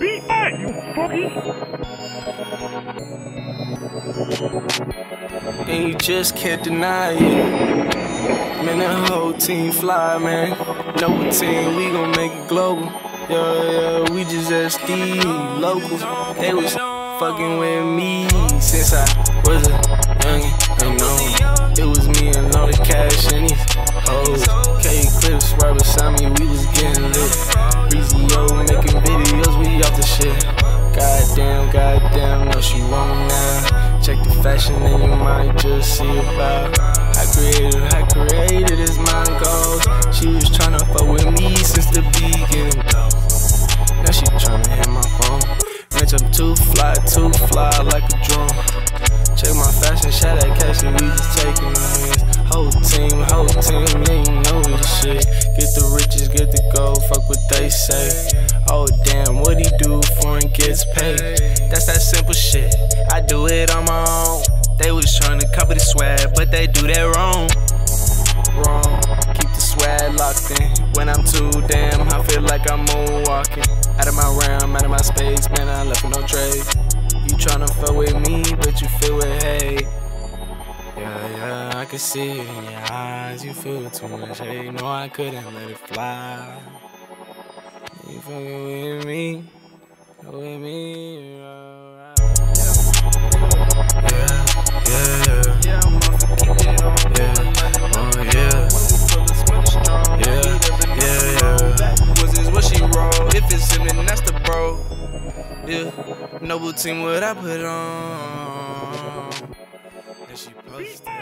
Be back, you fucking. And you just can't deny it. Man, that whole team fly, man. No team, we gon' make it global. Yeah, we just SD locals. They was fucking with me since I was a youngin', ain't known. It was me and all the cash and these hoes. K-Clips right beside me, we was getting lit. Breezy-O making videos, we off the shit. Goddamn, no, she won't now. Check the fashion and you might just see about. I created is my goal. She was tryna fuck with me since the beginning. Now she tryna hit my phone. Match up too fly like a drone. Check my fashion, shout out cash and we just taking wins. Whole team, yeah, you know this shit. Get the riches, get the gold, fuck what they say. Oh damn, what he do for and gets paid? That's that simple shit. I do it on my own. They was tryna copy the swag, but they do that wrong. Keep the swag locked in. When I'm too damn, I feel like I'm moonwalking. Out of my realm, out of my space, man, I left with no trace. You tryna fuck with me, but you feel it, hate. Yeah, I can see it in your eyes. You feel too much hate, no, I couldn't let it fly. You fucking with me, yeah, noble team, what I put on. And she posted.